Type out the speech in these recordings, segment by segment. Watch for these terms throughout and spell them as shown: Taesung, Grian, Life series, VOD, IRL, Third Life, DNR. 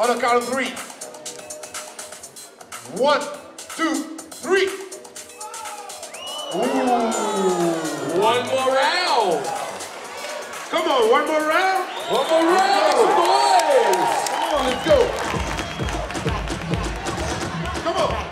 on a count of three. 1, 2, 3. Ooh. One more round. Come on, one more round. One more round, boys. Come on, let's go. Come on.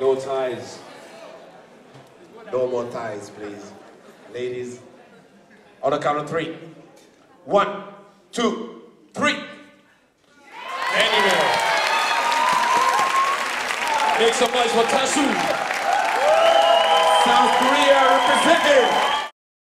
No ties. No more ties, please. Ladies, on the count of three. 1, 2, 3. Anyway. Make some noise for Taesung. South Korea represented.